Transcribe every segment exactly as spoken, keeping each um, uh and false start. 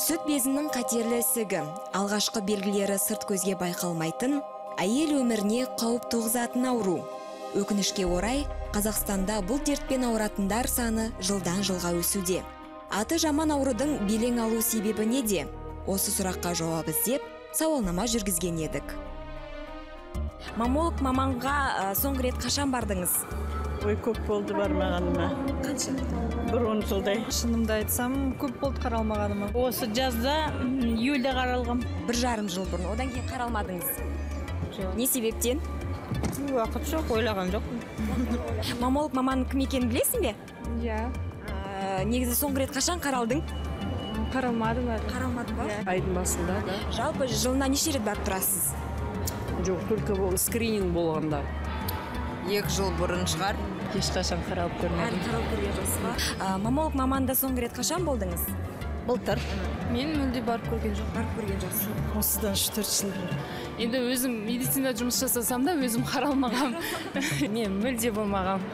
Сүт безінің қатерлі ісігі, алғашқы белгілері сырт көзге байқалмайтын, әйел өміріне қауіп туғызатын ауру. Өкінішке орай, Қазақстанда бұл дертпен ауыратындар саны жылдан жылға өсуде. Аты жаман аурудың белең алу себебі неде? Осы сұраққа жауап іздеп, сауалнама жүргізген едік. Маммолог маманға соңғы рет қашан бардыңыз? Ой, көп болды бармағаныма. Қанша? Бір он жылдай. Шынымды айтсам, көп болды қаралмағаныма. Осы жазда, июльде қаралғам. Бір жарым жыл бұрын. Одан кейін қаралмадыңыз. Не себептен? Уақыт жоқ, ойлаған жоқ. Маммолог маманың кім екенін білесің бе? Иә. Негізі соңғы рет қашан қаралдың? Қаралмадым. Қаралмадың ба? Айдың басында. Жалпы жылына неше рет барып тұрасыз? Жоқ, только скрининг болғанда. Екі жыл бұрын шығар. Ешқашан қаралып көрмедім. Қаралып көрген жоқсыз ба? Маммолог маманда соңғы рет қашан болдыңыз? Былтыр. Мен мүлде барып көрген жоқ. Барып көрген жоқсыз. Осыдан үш төрт жыл бұрын. Енді өзім медицина жұмыс жасасам да өзім қаралмағам. Мен мүлде болмағам.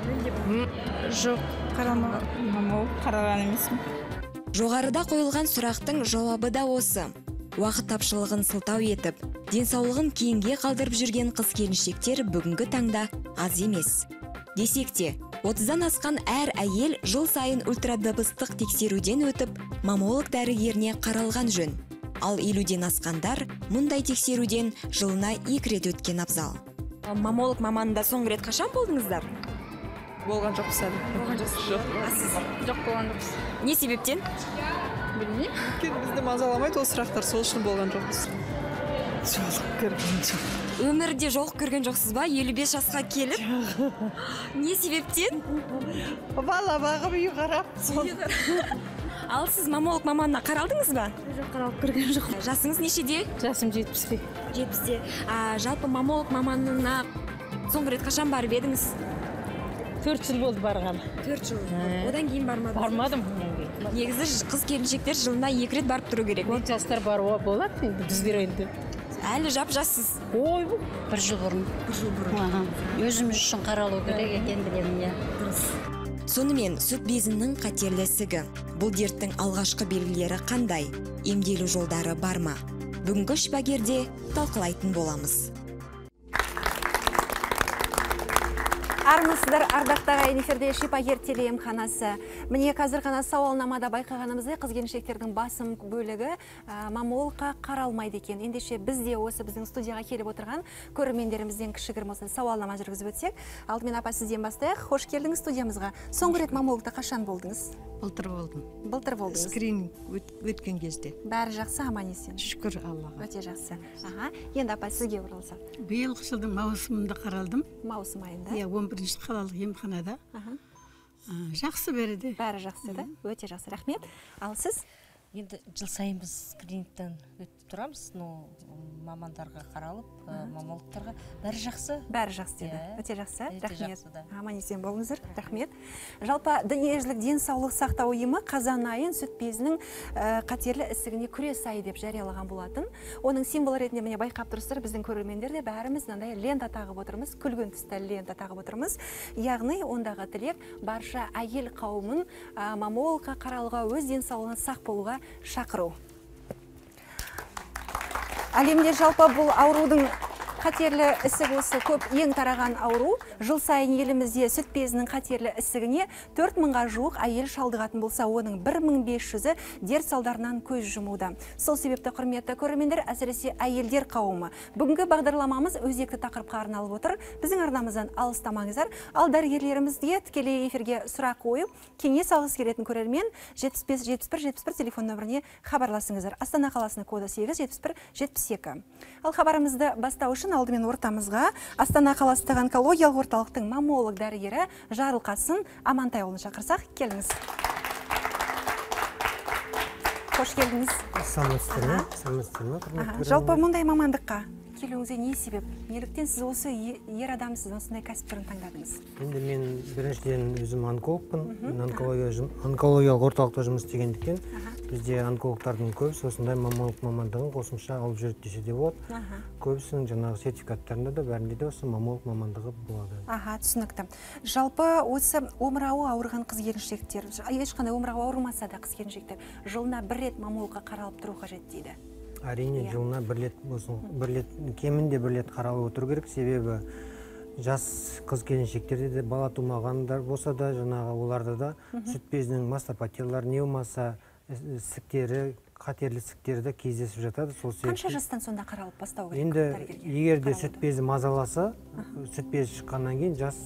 Жоқ, қаралмаған. Маммолог қаралған емеспін. Жоғарыда қойылған сұрақтың жауабы да осы. Уақыт тапшылығын сылтау етіп, денсаулығын кейінге қалдырып жүрген қыз-келіншектер бүгінгі таңда аз емес. Десек те, отыздан асқан әр әйел жыл сайын ультрадыбыстық тексеруден өтіп, маммолог дәрігеріне қаралған жөн. Ал елуден асқандар мұндай тексеруден жылына екі рет өткен абзал. Маммолог маманында соңғы рет қашан болдыңыздар? Болған жоқ сәді. Болған жоқ болған жоқ. Не себептен? Білмей. Бізді мазаламайды, ол сұрақтар сол үшін болған жоқпыз. Жоқ көрген жоқ. Өмірде жоқ көрген жоқсыз ба? елу бес жасқа келіп? Не себептен? Бала бағып үй қарап. Ал сіз маммолог маманына қаралдыңыз ба? Жоқ, қаралып көрген жоқ. Жасыңыз нешеде? Жасым жетпісте. жетпісте. Жалпы маммолог маманына соңғы рет қашан барып едіңіз? төрт жыл болды барған. төрт жыл. Одан кейін бармадым. Бармадым. Негізі қыз-келіншектер жылына екі рет барып тұру керек. Ол жастар баруға болады, біздер енді. Әлі жап жассыз. Ой, бір жыл бұрын. Бір жыл бұрын. Өзіміз үшін қаралу керек екен білемін, иә. Дұрыс. Сонымен сүт безінің қатерлі ісігі. Бұл дерттің алғашқы белгілері қандай? Емделу жолдары бар ма? Бүгінгі шпагерде талқылайтын боламыз. Армысыздар, ардақтағы эфирде Шипагер телеемханасы. Міне қазір ғана сауалнамада байқағанымыздай, қыз-келіншектердің басым бөлігі маммологқа қаралмайды екен. Ендеше бізде осы біздің студияға келіп отырған көрермендерімізден кішігірім болсын сауалнама жүргізіп өтсек. Алдымен апа сізден бастайық. Хош келдіңіз студиямызға. Соңғы рет маммологта қашан болдыңыз? Былтыр болдым. Былтыр болдыңыз. Скрининг өткен кезде. Бәрі жақсы, аман-есен. Шүкір Аллаға. Өте жақсы. Аха, енді апа сізге оралсақ. Биылғы жылдың маусымында қаралдым. Маусым айында. Иә, бірінші қалалық емханада. Жақсы береді. Бәрі жақсы да, өте жақсы, рахмет. Ал сіз? Енді жыл сайын біз скринингтен өтіп тұрамыз, но мамандарға қаралып, маммологтарға бәрі жақсы. Бәрі жақсы деді, өте жақсы, рахмет. Аман-есен болыңыздар, рахмет. Жалпы дүниежүзілік денсаулық сақтау ұйымы қазан айын сүт безінің қатерлі ісігіне күрес айы деп жариялаған болатын. Оның символы ретінде міне байқап тұрсыздар, біздің көрермендер де бәріміз мынандай лента тағып отырмыз, күлгін түсті лента тағып отырмыз. Яғни ондағы тілек барша әйел қауымын маммологқа қаралуға, өз денсаулығын сақ болуға шақыру. Әлемде жалпы бұл аурудың қатерлі ісік осы көп ең тараған ауру. Жыл сайын елімізде сүт безінің қатерлі ісігіне төрт мыңға жуық әйел шалдығатын болса, оның бір мың бес жүзі дерт салдарынан көз жұмуда. Сол себепті құрметті көрермендер, әсіресе әйелдер қауымы. Бүгінгі бағдарламамыз өзекті тақырыпқа арналып отыр. Біздің арнамыздан алыстамаңыздар. Ал дәрігерлерімізге тікелей эфирге сұрақ қойып, кеңес алғысы келетін көрермен жетпіс бес жетпіс бір жетпіс бір телефон нөміріне хабарласыңыздар. Астана қаласының коды сегіз жетпіс бір жетпіс екі. Ал хабарымызды бастау үшін алдымен ортамызға Астана қаласындағы онкологиялық орталықтың маммолог дәрігері Жарылқасын Амантайұлын шақырсақ, келіңіз. Қош келдіңіз. Саламатсыздар ма? Жалпы мұндай мамандыққа келуіңізге не себеп? Неліктен сіз осы ер адамсыз, осындай кәсіптерін таңдадыңыз? Енді мен біріншіден өзім онкологпын, онкологиялық орталықта жұмыс істегендіктен, бізде онкологтардың көбісі осындай маммолог мамандығын қосымша алып жүреді десе де болады. Көбісінің жаңағы сертификаттарында да бәрінде де осы маммолог мамандығы болады. Аха, түсінікті. Жалпы осы омырауы ауырған қыз келіншектер, ешқандай омырауы ауырмаса да қыз келіншектер жылына бір рет маммологқа қаралып тұру қажет дейді. Әрине, жылына кемінде бір лет қаралып отыру керек, себебі жас қыз келіншектерде де бала тумағандар болса да, жаңағы оларда да сүт безінің мастопатиялары, не болмаса ісіктері, қатерлі ісіктерді кездесіп жатады. Қанша жастан сонда қаралып бастау керек? Енді егер де сүт безі мазаласа, сүт безі шыққаннан кейін жас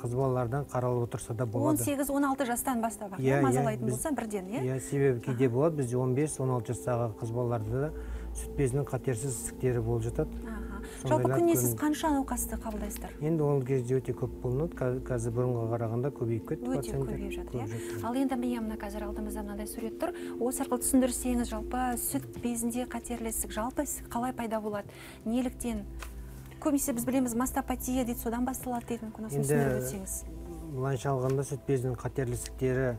қыз балалардан қаралып отырса да болады. он сегіз он алты жастан бастап мазалайтын болса бірден, иә? Себебі кейде болады, бізде он бес он алты жастағы қыз балаларда да сүт безінің қатерсіз ісіктері болып жатады. Жалпы күніне сіз қанша науқасты қабылдайсыздар? Енді ол кезде өте көп болынады, қазір бұрынға қарағанда көбейіп кетті. Өте көбейіп жатыр, иә? Ал енді міне мына қазір алдымызда мынандай сурет тұр. Осы арқылы түсіндірсеңіз, жалпы сүт безінде қатерлі ісік, жалпы қалай пайда болады? Неліктен? Көбінесе біз білеміз, мастопатия дейді, содан басталады дейтін күнісін түсіндіріп өтсеңіз. Былайша алғанда сүт безінің қатерлі ісіктері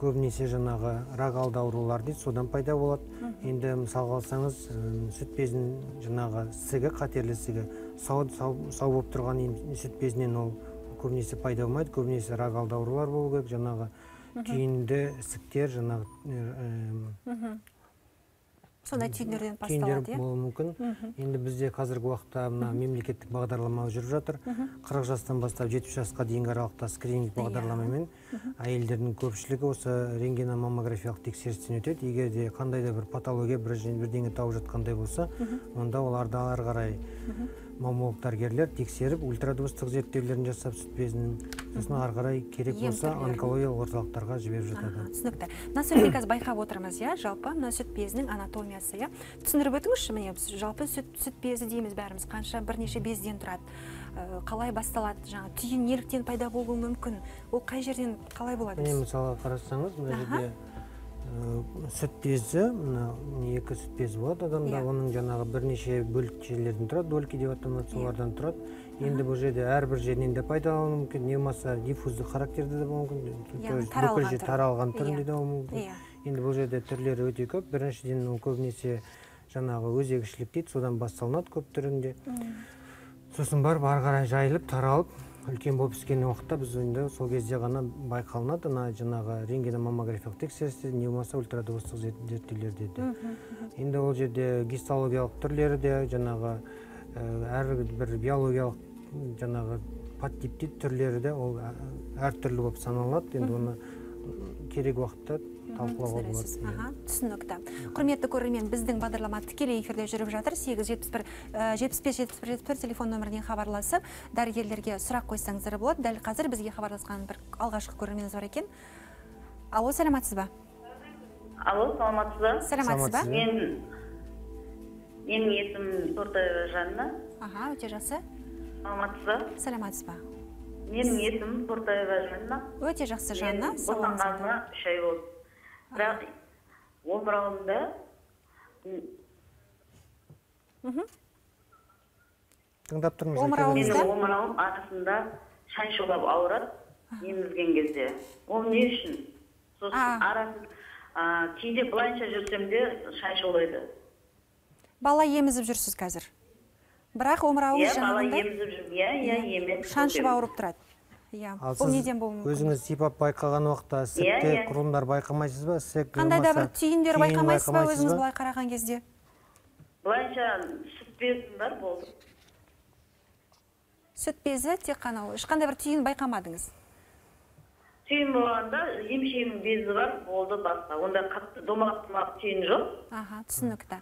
көбінесе жаңағы рагал аурулар дейді, содан пайда болады. Енді мысалға алсаңыз, сүт безінің жаңағы ісігі, қатерлі ісігі сау болып тұрған сүт безінен ол көбінесе пайда болмайды, көбінесе рагал аурулар болу керек, жаңағы түйінді ісіктер, жаңағы сондай түйіндерден басталады, иә? Болуы мүмкін. Енді бізде қазіргі уақытта мемлекеттік бағдарлама жүріп жатыр. қырық жастан бастап жетпіс жасқа дейінгі аралықта скрининг бағдарламамен әйелдердің көпшілігі осы рентгеномаммографиялық тексерістен өтеді. Егер де қандай да бір патология бірдеңе тауып жатқандай болса, онда оларды ары қарай маммолог дәрігерлер тексеріп, ультрадыбыстық зерттеулерін жасап, сүт безінің сосын ары қарай керек болса онкологиялық орталықтарға жіберіп жатады. Түсінікті. Мына суретті қазір байқап отырмыз, иә? Жалпы мына сүт безінің анатомиясы, иә? Түсіндіріп өтіңізші міне, жалпы сүт безі дейміз бәріміз, қанша бірнеше безден тұрады, қалай басталады, жаңағы түйін неліктен пайда болуы мүмкін, ол қай жерден қалай болады? Міне мысалы қарасаңыз, мына жерде сүт безі, екі сүт безі болады адамда, оның жаңағы бірнеше бөлікшелерден тұрады, дольки деп аталады, солардан тұрады. Енді бұл жерде әрбір жерінен де пайдалану мүмкін, не болмаса диффузды характерді де болуы мүмкін, бүкіл жер таралған түрінде де болуы мүмкін. Енді бұл жерде түрлері өте көп, біріншіден ол көбінесе жаңағы өзегішілік дейді, содан басталынады көп түрінде. Сосын барып ары қарай жайылып, таралып, үлкен болып іскен уақытта біз енді сол кезде ғана байқалынады, жаңағы рентгеномаммографиялық тексерісте, не болмаса ультрадыбыстық зерттеулерде де. Енді ол жерде гистологиялық түрлері де, жаңағы әрбір биологиялық жаңағы подтиптит түрлері де ол әртүрлі болып саналады. Енді оны керек уақытта талқылауға болады. Түсінікті. Құрметті көрермен, біздің бағдарлама тікелей эфирде жүріп жатыр. сегіз жетпіс бір жетпіс бір жетпіс бір телефон нөмірінен хабарласып, дәрігерлерге сұрақ қойсаңыздар болады. Дәл қазір бізге хабарласқан бір алғашқы көрерменіміз бар екен. Алло, саламатсыз ба? Алло, саламатсыз ба? Саламатсыз ба? Менің есімім Тортаева Жанна. Аха, өте жақсы. Саламатсыз ба? Саламатсыз ба? Менің есімім Тортаева Жанна. Өте жақсы, Жанна. Босанғаныма үш ай болды. Бірақ омырауымда тыңдап тұрмыз. Омырауымда омырауым арасында шаншулап ауырады емізген кезде. Ол не үшін? Сосын арасын кейде былайша жүрсем де шаншулайды. Бала емізіп жүрсіз қазір. Бірақ омырауыңыз жанында шаншып ауырып тұрады. Ал сіз өзіңіз сипап байқаған уақытта ісікте құрылымдар байқамайсыз ба? Қандай да бір түйіндер байқамайсыз ба өзіңіз былай қараған кезде? Былайша сүт безім бар болды. Сүт безі тек қана ешқандай бір түйін байқамадыңыз? Түйін болғанда емшегінің безі бар болды басқа. Онда қатты домалақ-домалақ түйін жоқ. Аха, түсінікті.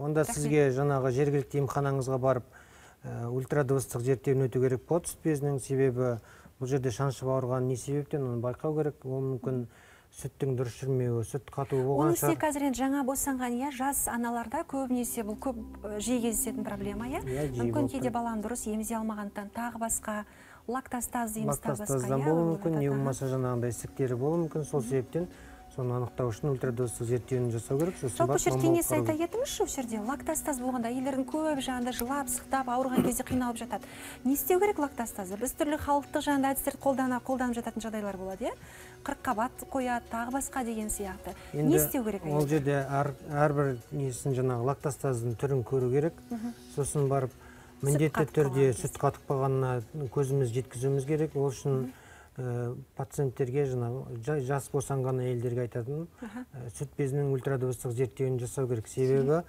Онда сізге жаңағы жергілікті емханаңызға барып ультрадыбыстық зерттеуін өту керек болады сүт безінің, себебі бұл жерде шаншып ауырған не себептен оны байқау керек. Ол мүмкін сүттің дұрыс жүрмеуі, сүт қатуы болған шығар. Оның үстіне қазір енді жаңа босанған, иә, жас аналарда көбінесе бұл көп жиі кездесетін проблема, иә? Мүмкін кейде баланы дұрыс емізе алмағандықтан тағы басқа лактостаз дейміз, тағы басқа, иә? Лактостаздан болуы мүмкін, не болмаса жаңағындай ісіктері болуы мүмкін, сол себептен соны анықтау үшін ультрадозды зерттеуін жасау керек. Жалпы шертеңесі айта кетіңізші, осы жерде лактастаз болғанда елдердің көбі жанында жылап, сықтап, ауырған кезде қиналып жатады. Не істеу керек лактастазды? Біз түрлі халықтық жанында әдістерді қолдана қолданып жататын жағдайлар болады, қырыққабат қоя, тағы басқа деген сияқты. Не істеу керек? Ол жерде әрбір несін жаңағы лактастаздың түрін көру керек. Сосын барып міндетті түрде сүт қатып қалғанына көзіміз жеткізуіміз керек. Ол үшін пациенттерге жас босанған әйелдерге айтатын сүт безінің ультрадыбыстық зерттеуін жасау керек. Себебі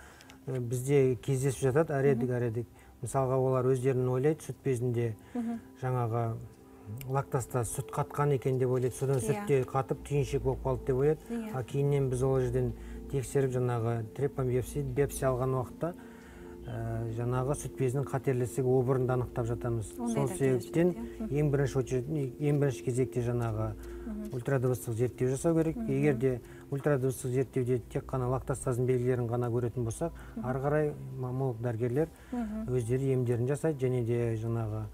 бізде кездесіп жатады әредік-әредік. Мысалға олар өздерін ойлайды, сүт безінде жаңағы лактаста сүт қатқан екен деп ойлайды, содан сүтте қатып түйіншек болып қалды деп ойлайды. А кейіннен біз ол жерден тексеріп жаңағы трептобиопсия алған уақытта жаңағы сүт безінің қатерлісігі обырында анықтап жатамыз. Сол себептен ең бірінші кезекте жаңағы ультрадыбыстық зерттеу жасау керек. Егер де ультрадыбыстық зерттеуде тек қана лактастаздың белгілерін ғана көретін болсақ, ары қарай маммолог дәрігерлер өздері емдерін жасайды, және де жаңағы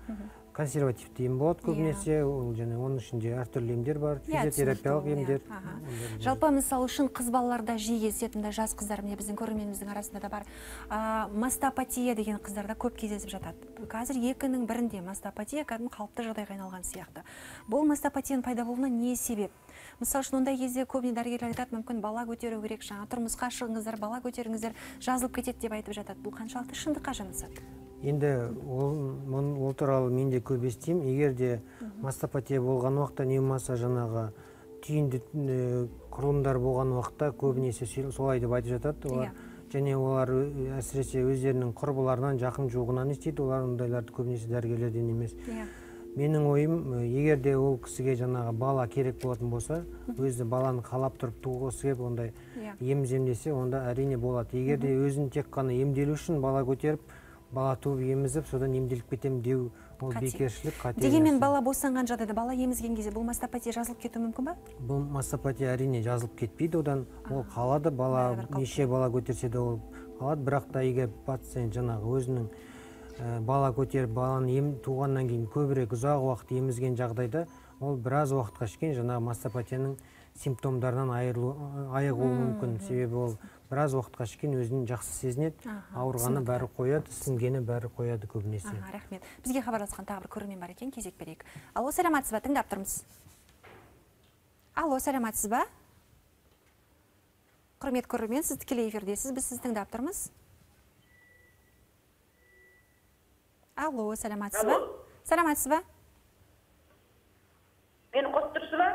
консервативті ем болады көбінесе, оның ішінде әртүрлі емдер бар, физиотерапиялық емдер. Жалпы, мысалы үшін қыз балаларда жиі кездесетінді, жас қыздар, біздің көрерменіміздің арасында да бар, мастопатия деген қыздарда көп кездесіп жатады. Қазір екінің бірінде мастопатия кәдімгі қалыпты жағдайға айналған сияқты. Бұл мастопатияның пайда болуына не себеп? Мысалы үшін ондай кезде көбіне дәрігерлер айтады, мүмкін бала көтеру керек, жаңа тұрмысқа шығыңыздар, бала көтеріңіздер, жазылып кетеді деп айтып жатады. Бұл қаншалықты шындыққа жанасады? Енді ол туралы мен де көп естимін. Егер де мастопатия болған уақытта, не болмаса жаңағы түйінді құрылымдар болған уақытта көбінесе солай деп айтып жатады. Және олар әсіресе өздерінің құрбыларынан, жақын жуғынан естиді. Олар ондайларды көбінесе дәрігерлерден емес. Менің ойым, егер де ол кісіге жаңағы бала керек болатын болса, өзі баланы қалап тұрып туғысы келіп ондай еміземдесе, онда әрине болады. Егер де өзін тек қана емделу үшін бала көтеріп, бала туып емізіп, содан емделіп кетем деу, ол бекершілік, қатер. Дегенмен бала босанған жағдайда, бала емізген кезде бұл мастопатия жазылып кету мүмкін ба? Бұл мастопатия әрине жазылып кетпейді, одан ол қалады, неше бала көтерсе де ол қалады. Бірақ та егер пациент жаңағы өзінің бала көтеріп, баланы туғаннан кейін көбірек ұзақ уақыт емізген жағдайда, ол біраз уақытқа шейін жаңағы мастопатияның симптомдарынан айығуы мүмкін. Себебі ол біраз уақытқа шейін өзін жақсы сезінеді, ауырғаны бәрі қояды, ісінгені бәрі қояды көбінесе. Рахмет. Бізге хабарласқан тағы бір көрермен бар екен, кезек берейік. Алло, сәлеметсіз ба? Тыңдап тұрмыз. Алло, сәлеметсіз ба? Құрмет көрермен, сіз тікелей эфирдесіз, біз сізді тыңдап тұрмыз. Алло, сәлеметсіз ба? Сәлеметсіз ба? Мені қосылдыңыз ба?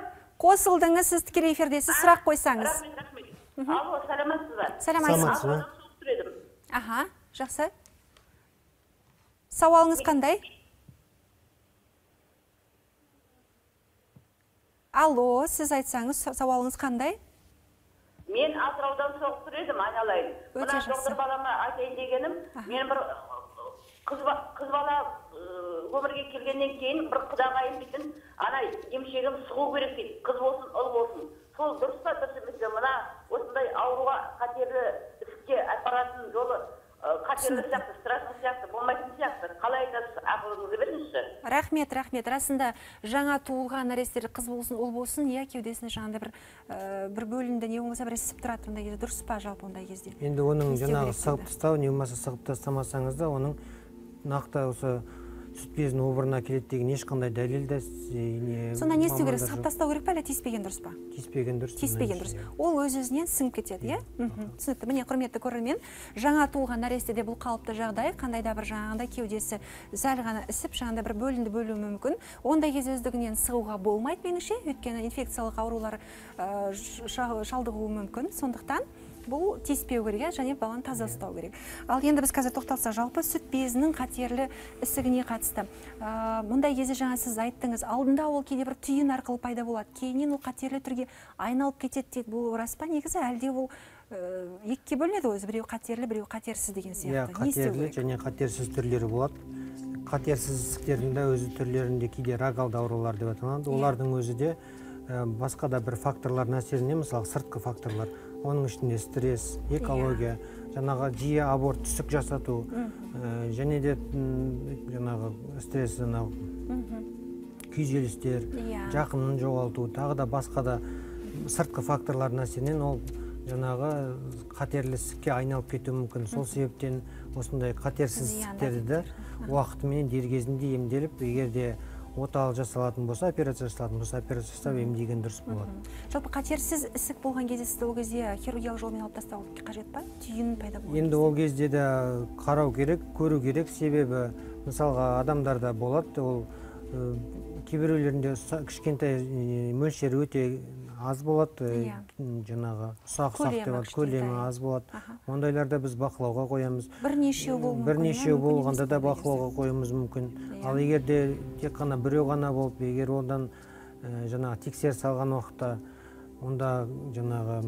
Қосылдыңыз, сіз тікелей эфирдесіз, сұрақ қойсаңыз. Рахмет, рахмет. Алло, сәлеметсіз ба? Сәлеметсіз ба? Аха, жақсы. Сауалыңыз қандай? Алло, сіз айтсаңыз, сауалыңыз қандай? Мен Атыраудан соғып едім, айналайын. Мына доктор балама айтайын дегенім, мен бір қыз бала өмірге келгеннен кейін бір құдағайын дейтін ана емшегім сұғу керек дейді, қыз болсын, ұл болсын. Сол дұрыс па, дұрыс емес пе? Мына осындай ауруға қатерлі ісікке апаратын жолы қатерлі сияқты, страшны сияқты, болмайтын сияқты. Қалай айтасыз, ақылыңызды беріңізші. Рахмет, рахмет. Расында жаңа туылған нәрестелер қыз болсын, ұл болсын, я кеудесіне жаңында бір бөлімді не оңғаса бір сіп тұрады, ондай дұрыс па жалпы ондай кезде. Енді оның жаңағы сығып тастау, не болмаса сығып тастамасаңыз да, оның нақты осы сүт безінің обырына келеді деген ешқандай дәлел де. Сонда не істеу керек? Сығып тастау керек пе, әлі тиіспеген дұрыс па? Тиіспеген дұрыс. Тиіспеген дұрыс. Ол өз-өзінен сіңіп кетеді, иә? Түсінікті. Міне, құрметті көрермен, жаңа туылған нәрестеде бұл қалыпты жағдай, қандай да бір жаңағыдай кеудесі сәл ғана ісіп, жаңағыдай бір бөлінді бөлуі мүмкін. Ондай кезде өздігінен сығуға болмайды меніңше, өйткені инфекциялық аурулар шалдығуы мүмкін. Сондықтан бұл тиіспеу керек, және баланы таза ұстау керек. Ал енді біз қазір тоқталса, жалпы сүт безінің қатерлі ісігіне қатысты. Мұндай кезде жаңа сіз айттыңыз, алдында ол кейде бір түйін арқылы пайда болады, кейіннен ол қатерлі түрге айналып кетеді. Бұл рас па негізі, әлде ол екіге бөлінеді өзі, біреу қатерлі, біреу қатерсіз деген сияқты. Қатерлі және қатерсіз түрлері болады. Қатерсіз ісіктердің де өзі түрлерінде кейде рагал аурулар деп аталады. Олардың өзі де басқа да бір факторлардың әсерінен, мысалы сыртқы факторлар, оның ішінде стресс, экология, жаңағы жиі аборт, түсік жасату, және де жаңағы стресс, жаңағы күйзелістер, жақынын жоғалту, тағы да басқа да сыртқы факторларына сенен ол жаңағы қатерлісікке айналып кетуі мүмкін. Сол себептен осындай қатерсіздіктерді де уақытымен дер кезінде емделіп, егер де отал жасалатын болса, операция жасалатын болса, операция жасап емдеген дұрыс болады. Жалпы қатерсіз ісік болған кезде сіз ол кезде хирургиялық жолмен алып тастау қажет па? Түйін пайда болады. Енді ол кезде де қарау керек, көру керек, себебі мысалға адамдарда болады, ол кейбіреулерінде кішкентай мөлшері өте аз болады, жаңағы ұсақ-ұсақ деп алады, көлемі аз болады. Ондайларда біз бақылауға қоямыз. Бірнешеу болғанда да бақылауға қоюымыз мүмкін. Ал егер де тек қана біреу ғана болып, егер одан жаңағы тексер салған уақытта онда жаңағы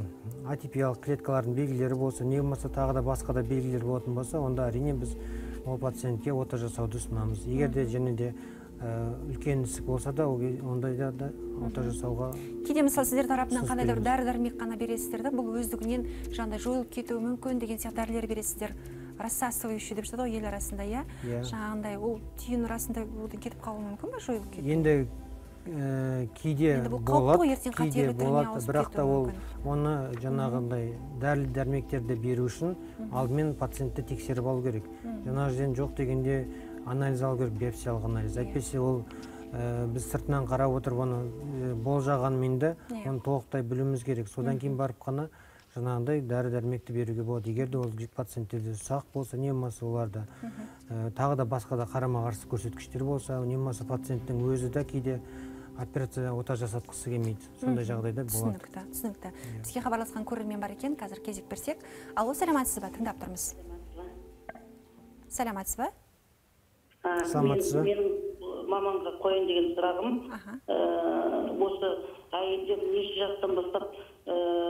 атипиялық клеткалардың белгілері болса, не болмаса тағы да басқа да белгілер болатын болса, онда әрине біз ол пациентке ота жасауды ұсынамыз. Егер де және де үлкен ісік болса да, ондайда да ота жасауға. Кейде мысалы сіздер тарапынан қандай да дәрі-дәрмек қана бересіздер да, бұл өздігінен жаңағыдай жойылып кетуі мүмкін деген сияқты дәрілер бересіздер. Рассасывающий деп жатады ғой ел арасында, иә. Жаңағындай ол түйін арасында кетіп қалуы мүмкін ба, жойылып кету? Енді кейде болады, кейде болады, бірақ та ол оны жаңағындай дәрі-дәрмектерді беру үшін алдымен пациентті тексеріп алу керек. Жаңағы жоқ дегенде анализ алу керек, биопсиялық анализ. Әйтпесе ол біз сыртынан қарап отырып оны болжағанмен де оны толықтай білуіміз керек. Содан кейін барып қана жаңағындай дәрі-дәрмекті беруге болады. Егер де ол пациенттерде сақ болса, не болмаса оларда тағы да басқа да қарама-қарсы көрсеткіштер болса, не болмаса пациенттің өзі де кейде операция ота жасатқысы келмейді. Сондай жағдайда болады. Түсінікті, түсінікті. Бізге хабарласқан көрермен бар екен, қазір кезек берсек. Алло, саламатсыз ба? Тыңдап тұрмыз. Саламатсыз ба? Менің мамамға қойын деген сұрағым, осы әйелдер неше жастан бастап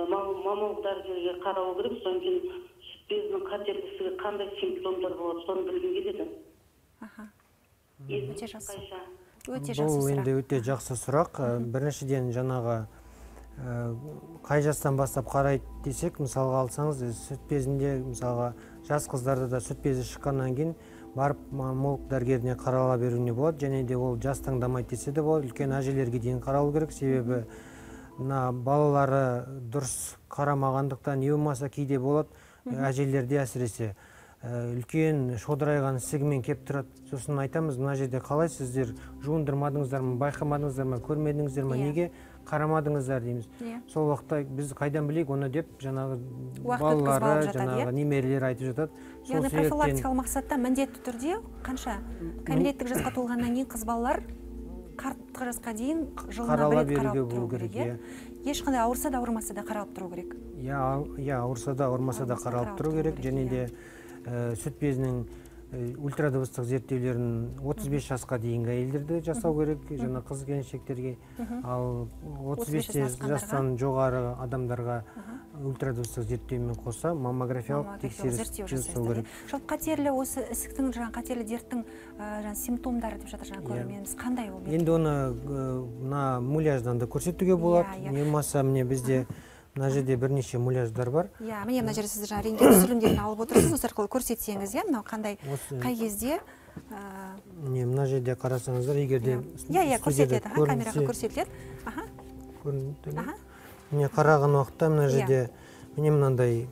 маммологтарға қарау керек, содан кейін сүт безінің қатерлісігі қандай симптомдар болады, соны білген келеді. Өте жақсы сұрақ. Бұл енді өте жақсы сұрақ. Біріншіден жаңағы қай жастан бастап қарайды десек, мысалға алсаңыз, сүт безінде, мысалға жас қыздарда да сүт безі шыққаннан кейін барып маммолог дәрігеріне қарала беруіне болады, және де ол жас таңдамайды десе де болады, үлкен әжелерге дейін қаралу керек, себебі мына балалары дұрыс қарамағандықтан не болмаса кейде болады, әжелерде әсіресе үлкен шодырайған ісігімен кеп тұрады. Сосын айтамыз, мына жерде қалай сіздер жуындырмадыңыздар ма, байқамадыңыздар ма, көрмедіңіздер ма, неге қарамадыңыздар дейміз. Сол уақытта біз қайдан білейік оны деп жаңағы балалары, жаңағы немерелер айтып жатады. Яғни профилактикалық мақсатта міндетті түрде қанша кәмелеттік жасқа толғаннан кейін қыз балалар қартқа жасқа дейін жылына бір рет қаралып тұру керек. Ешқандай ауырса да ауырмаса да қаралып тұру керек. Иә, ауырса да ауырмаса да қаралып тұру керек. Және де сүт безінің ультрадыбыстық зерттеулерін отыз бес жасқа дейінгі әйелдерді жасау керек, жаңа қыз келіншектерге, ал отыз бес жастан жоғары адамдарға ультрадыбыстық зерттеумен қоса маммографиялық тексеріс жасау керек. Жалпы қатерлі осы ісіктің, жаңа қатерлі дерттің симптомдары деп жатыр жаңа көрерменіміз, қандай ол? Енді оны мына муляждан да көрсетуге болады. Не болмаса міне бізде мына жерде бірнеше муляждар бар. Иә, міне мына жерде сіз жаңа рентген түсірілімдерін алып отырсыз, осы арқылы көрсетсеңіз, иә, мынау қандай, қай кезде? Міне мына жерде қарасаңыздар, егер де иә, көрсетеді, камераға көрсетіледі. Аха. Көрінді ме? Міне қараған уақытта мына жерде міне мынандай.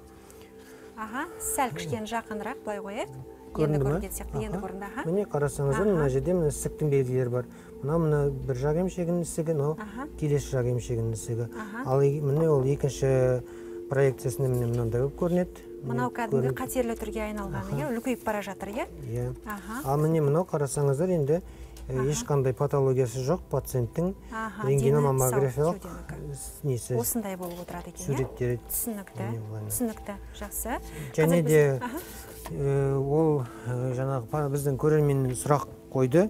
Аха, сәл кішкене жақынырақ былай қояйық. Енді көрінген сияқты, енді көрінді. Аха. Міне қарасаңыздар, мына жерде міне ісіктің белгілері бар. Мына мына бір жақ емшегінің ісігі, но келесі жақ емшегінің ісігі. Ал міне ол екінші проекциясында міне мынандай болып көрінеді. Мынау кәдімгі қатерлі түрге айналған, иә, үлкейіп бара жатыр, иә. Иә. Ал міне мынау қарасаңыздар енді ешқандай патологиясы жоқ пациенттің рентгеномаммографиялық несі. Осындай болып отырады екен, иә. Суреттері. Түсінікті. Түсінікті. Жақсы. Және де ол жаңағы біздің көрерменнің сұрақ қойды,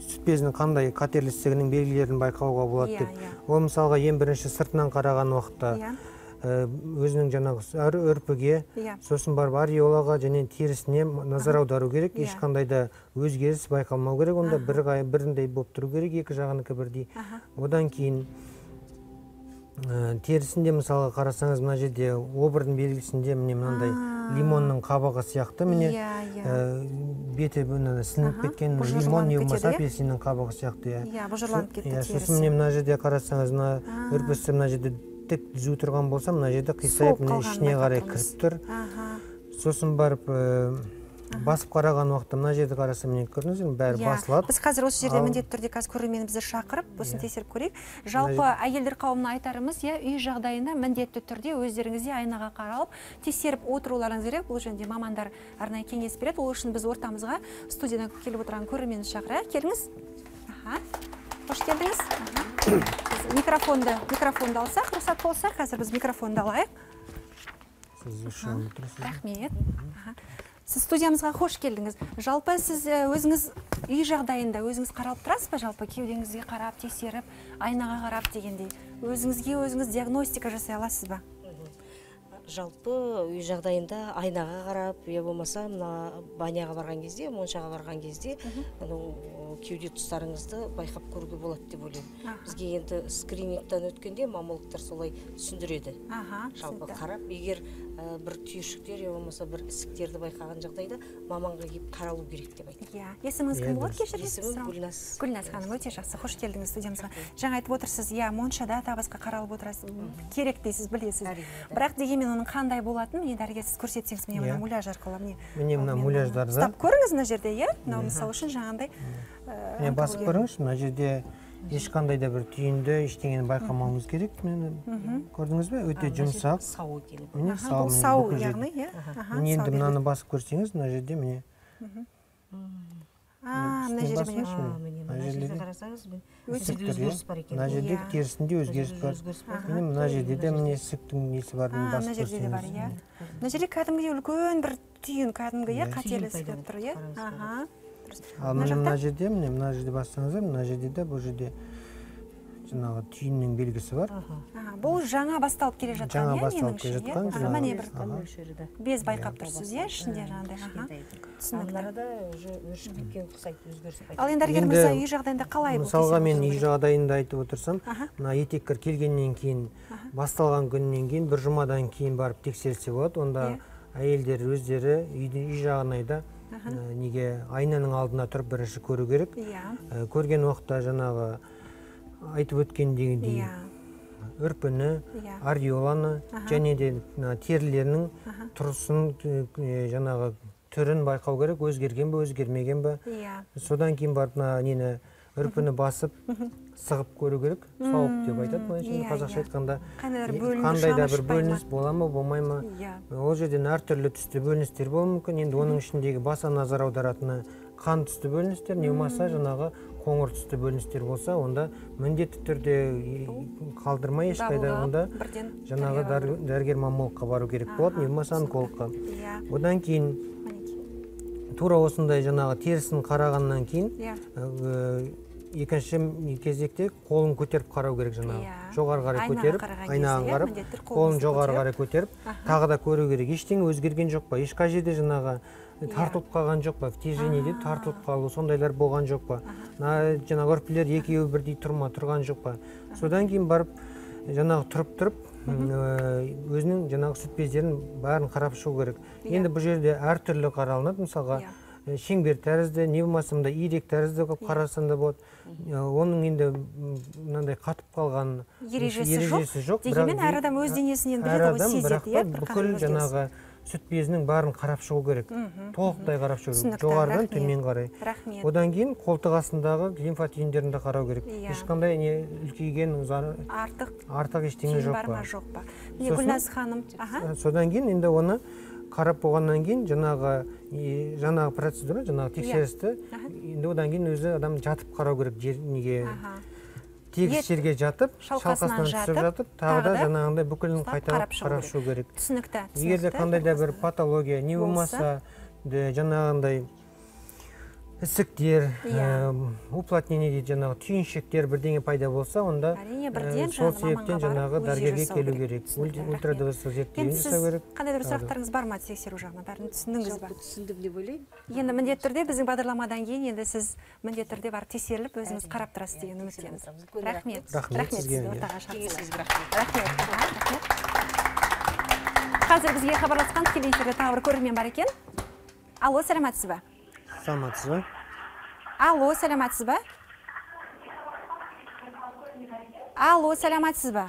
сүт безінің қандай қатерлісігінің белгілерін байқауға болады деп. Ол мысалға ең бірінші сыртынан қараған уақытта өзінің жаңағы үрпіге, сосын барып ареолаға және терісіне назар аудару керек, ешқандай да өзгеріс байқалмау керек, онда біріндей болып тұру керек, екі жағынікі бірдей. Одан кейін терісінде мысалға қарасаңыз мына жерде обырдың белгісінде міне мынандай лимонның қабығы сияқты, міне беті сілініп кеткен лимон не болмаса апельсиннің қабығы сияқты, иә, бұжырланып кетті терісі. Сосын міне мына жерде қарасаңыз мына үрпісі мына жерде тік түзу тұрған болса, мына жерде қисайып ішіне қарай кіріп тұр. Сосын барып басып қараған уақытта мына жерде қараса мені көрдіңіздер, бәрі басылады. Біз қазір осы жерде міндетті түрде қазір көрермені бізді шақырып, осыны тексеріп көрейік. Жалпы әйелдер қауымына айтарымыз, иә, үй жағдайында міндетті түрде өздеріңізге айнаға қаралып, тексеріп отыруларыңыз керек. Бұл жөнінде мамандар арнайы кеңес береді. Ол үшін біз ортамызға студиядан келіп отырған көрерменді шақырайық. Келіңіз. Қош келдіңіз. Микрофонды, микрофонды алсақ, рұқсат болса, қазір біз микрофонды алайық. Сіз үшін отырсыз. Рахмет. Сіз студиямызға қош келдіңіз. Жалпы сіз өзіңіз үй жағдайында өзіңіз қаралып тұрасыз ба? Жалпы кеудеңізге қарап, тексеріп, айнаға қарап дегендей. Өзіңізге өзіңіз диагностика жасай аласыз ба? Жалпы үй жағдайында айнаға қарап, я болмаса, мына баняға барған кезде, моншаға барған кезде, кеуде тұстарыңызды байқап көруге болады деп ойлаймын. Бізге енді скринингтан өткенде мамологтар солай түсіндіреді. Жалпы қарап, егер бір түйіршіктер, я болмаса, бір ісіктерді байқаған жағдайда маманға келіп қаралу керек деп айтты. Есіміңіз кім болады, кешіріңіз? Есімім Гүлназ. Гүлназ ханым, өте жақсы, қош келдіңіз студиямызға. Жаңа айтып отырсыз, я моншада табысқа қаралып отырасыз, керек дейсіз, білесіз. Бірақ дегенмен оның қандай болатынын мені дәрігер сіз көрсетсеңіз, мен мына муляж арқылы міне. Міне мына муляждарда. Ұстап көріңіз мына жерде, иә? Мына мысалы үшін жаңағыдай. Міне басып көріңіз, мына жерде ешқандай да бір түйінді ештеңені байқамауымыз керек. Көрдіңіз бе? Өте жұмсақ. Сау келіп. Бұл сау яғни, иә? Міне енді мынаны басып көрсеңіз, мына жерде міне. Мына жерде мына жерде терісінде өзгеріс бар. Мына жерде де міне ісіктің несі бар. Мына жерде де бар, иә. Мына жерде кәдімгідей үлкен бір түйін кәдімгі, иә, қатерлі ісік тұр, иә? Ал мына жерде, мына жерде бассаңыздар, мына жерде де бұл жерде жаңағы түйіннің белгісі бар. Бұл жаңа басталып келе жатқан, иә, менің ішінде. Жаңа бір без байқап тұрсыз, иә, ішінде жаңағыдай. Түсінікті. Өршіп кеткен ұқсайды, өзгерісіп айтады. Ал енді дәрігер мырза, үй жағдайында қалай бұл? Мысалға мен үй жағдайында айтып отырсам, мына етеккір келгеннен кейін, басталған күннен кейін, бір жұмадан кейін барып тексерсе болады. Онда әйелдер өздері үй жағдайда неге айнаның алдына тұрып бірінші көру керек. Көрген уақытта жаңағы айтып өткен дегендей үрпіні, ареоланы және де терілерінің тұрысын, жаңағы түрін байқау керек, өзгерген бе, өзгермеген бе. Содан кейін барып нені үрпіні басып, сығып көру керек, сауып деп айтады. Қазақша айтқанда қандай да бір бөлініс бола ма, болмай ма? Ол жерден әртүрлі түсті бөліністер болуы мүмкін. Енді оның ішіндегі баса назар аударатыны қан түсті бөліністер, не болмаса жаңағы қоңыр түсті бөліністер болса, онда міндетті түрде қалдырмай ешқайда, онда жаңағы дәрігер маммологқа бару керек болады, не болмаса онкологқа. Одан кейін тура осындай жаңағы терісін қарағаннан кейін екінші кезекте қолын көтеріп қарау керек, жаңағы жоғары қарай көтеріп, айнаға қарап, қолын жоғары қарай көтеріп, тағы да көру керек. Ештеңе өзгерген жоқ па, ешқай жерде жаңағы тартылып қалған жоқ па, теженеде тартылып қалу, сондайлар болған жоқ па, жаңағы үрпілер екеуі бірдей тұрма, тұрған жоқ па. Содан кейін барып, жаңағы тұрып-тұрып, өзінің жаңағы сүт бездерін бәрін қарап шығу керек. Енді бұл жерде әртүрлі қаралынады, мысалға шеңбер тәрізді, не болмасында ирек тәрізді көп қарасында болады. Оның енді мынандай қатып қалған ережесі жоқ. Дегенмен әр адам өз денесінен біледі, ол сезеді, иә? Бүкіл жаңағы сүт безінің барын қарап шығу керек. Толықтай қарап шығу керек. Жоғарыдан төмен қарай. Одан кейін қолтығасындағы лимфа түйіндерінде қарау керек. Ешқандай не үлкейген, артық ештеңе жоқ па. Гүлназ ханым. Содан кейін енді оны қарап болғаннан кейін жаңағы процедура, жаңағы тексерісті, енді одан кейін өзі адам жатып қарау керек, тегіс жерге жатып, шалқасынан түсіп жатып, тағы да жаңағындай бүкілін қайталап қарап шығу керек. Түсінікті. Егер де қандай да бір патология, не болмаса, жаңағындай ісіктер, уплотнение дейді, жаңағы түйіншіктер бірдеңе пайда болса, онда сол себептен жаңағы дәрігерге келу керек. Ультрадыбыстық зерттеуін жасау керек. Қандай да бір сұрақтарыңыз бар ма тексеру жағына? Бәрін түсіндіңіз ба? Түсіндім деп ойлаймын. Енді міндетті түрде біздің бағдарламадан кейін енді сіз міндетті түрде барып тексеріліп, өзіңіз қарап тұрасыз деген үміттеміз. Рахмет. Рахмет сізге. Рахмет. Қазір бізге хабарласқан тікелей эфирде тағы бір көрермен бар екен. Алло, сәлематсыз ба? Саламатсыз ба? Алло, саламатсыз ба? Алло, саламатсыз ба?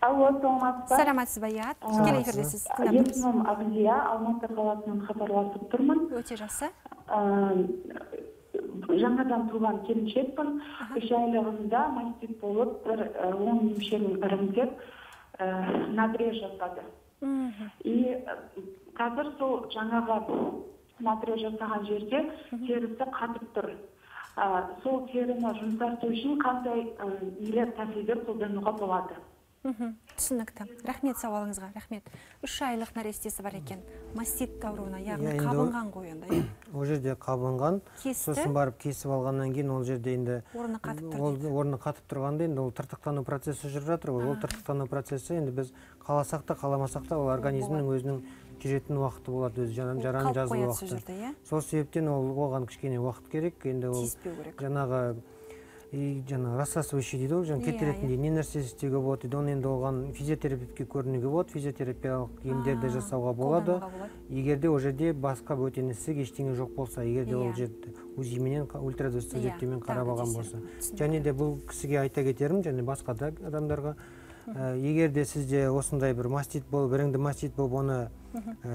Алло, саламатсыз ба? Саламатсыз ба, Аят. Тікелей эфирдесіз. Есімім Абзия, Алматы қаласынан хабарласып тұрмын. Өте жақсы. Жаңадан туған келіншекпін. Үш айлығында мастер болып, он емшенің ірімдеп надреж жасады. И қазір сол жаңаға надреж жасаған жерде терісі қатып тұр. Сол теріні жұмсарту үшін қандай елер тәсілдер қолдануға болады? Түсінікті. Рахмет сауалыңызға, рахмет. Үш айлық нәрестесі бар екен. Мастит тауруына, яғни қабынған қойында. Ол жерде қабынған, сосын барып кесіп алғаннан кейін ол жерде енді орны қатып тұрғанда енді ол тыртықтану процесі жүріп жатыр. Ол тыртықтану процесі енді біз қаласақ та қаламасақ та ол организмнің өзінің жүретін уақыты болады, өз жараны жазу уақыты. Сол себептен ол оған кішкене уақыт керек. Енді ол жаңағы и жаңа рассасывающий дейді, жаңа кетіретіндей не нәрсе істеуге болады, оны енді оған физиотерапевтке көрінуге болады, физиотерапиялық емдерді жасауға болады. Егерде ол жерде басқа бөтенісі ештеңе жоқ болса, егерде ол жерде УЗИ-мен ультрадыбыстық зерттеумен қарап алған болса. Және де бұл кісіге айта кетерім, және басқа да адамдарға, егерде сізде осындай бір мастит болып, іріңді мастит болып, оны